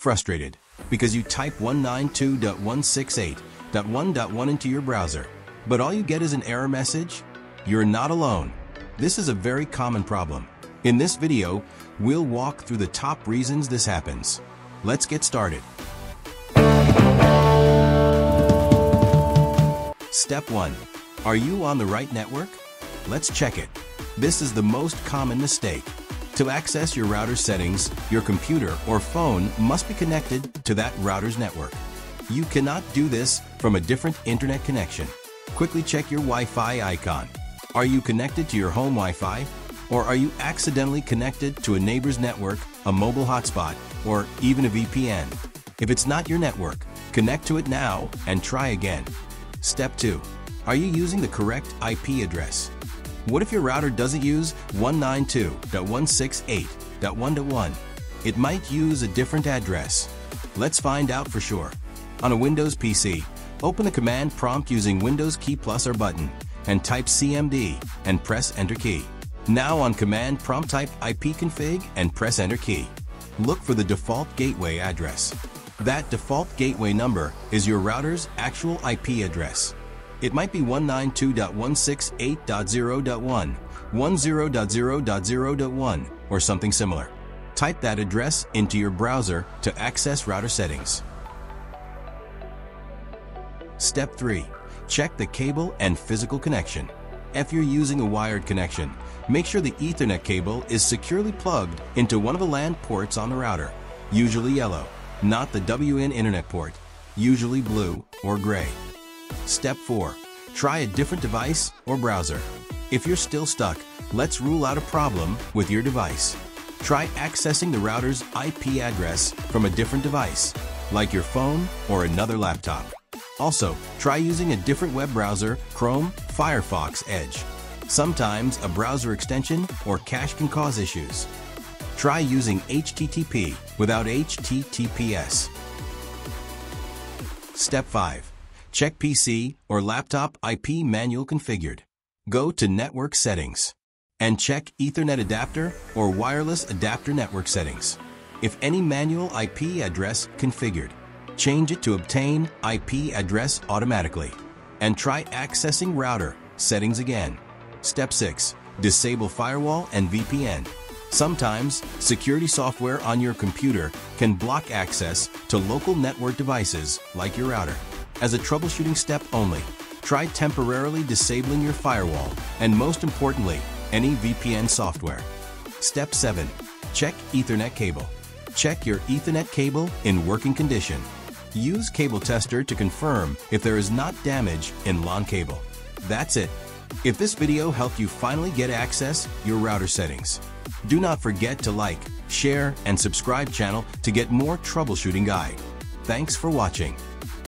frustrated because you type 192.168.1.1 into your browser, but all you get is an error message? You're not alone. This is a very common problem. In this video, we'll walk through the top reasons this happens. Let's get started. Step 1. Are you on the right network? Let's check it. This is the most common mistake. To access your router settings, your computer or phone must be connected to that router's network. You cannot do this from a different internet connection. Quickly check your Wi-Fi icon. Are you connected to your home Wi-Fi? Or are you accidentally connected to a neighbor's network, a mobile hotspot, or even a VPN? If it's not your network, connect to it now and try again. Step 2. Are you using the correct IP address? What if your router doesn't use 192.168.1.1? It might use a different address. Let's find out for sure. On a Windows PC, open the command prompt using Windows key plus or button and type CMD and press Enter key. Now on command prompt type ipconfig and press Enter key. Look for the default gateway address. That default gateway number is your router's actual IP address. It might be 192.168.0.1, 10.0.0.1, or something similar. Type that address into your browser to access router settings. Step 3. Check the cable and physical connection. If you're using a wired connection, make sure the Ethernet cable is securely plugged into one of the LAN ports on the router, usually yellow, not the WIN internet port, usually blue or gray. Step 4. Try a different device or browser. If you're still stuck, let's rule out a problem with your device. Try accessing the router's IP address from a different device, like your phone or another laptop. Also, try using a different web browser, Chrome, Firefox, Edge. Sometimes a browser extension or cache can cause issues. Try using HTTP without HTTPS. Step 5. Check PC or laptop IP manual configured. Go to Network Settings and check Ethernet adapter or wireless adapter network settings. If any manual IP address configured, change it to obtain IP address automatically and try accessing router settings again. Step 6. Disable firewall and VPN. Sometimes security software on your computer can block access to local network devices like your router. As a troubleshooting step only, try temporarily disabling your firewall and, most importantly, any VPN software. Step 7. Check Ethernet cable. Check your Ethernet cable in working condition. Use cable tester to confirm if there is not damage in LAN cable. That's it. If this video helped you finally get access your router settings, do not forget to like, share, and subscribe channel to get more troubleshooting guide. Thanks for watching.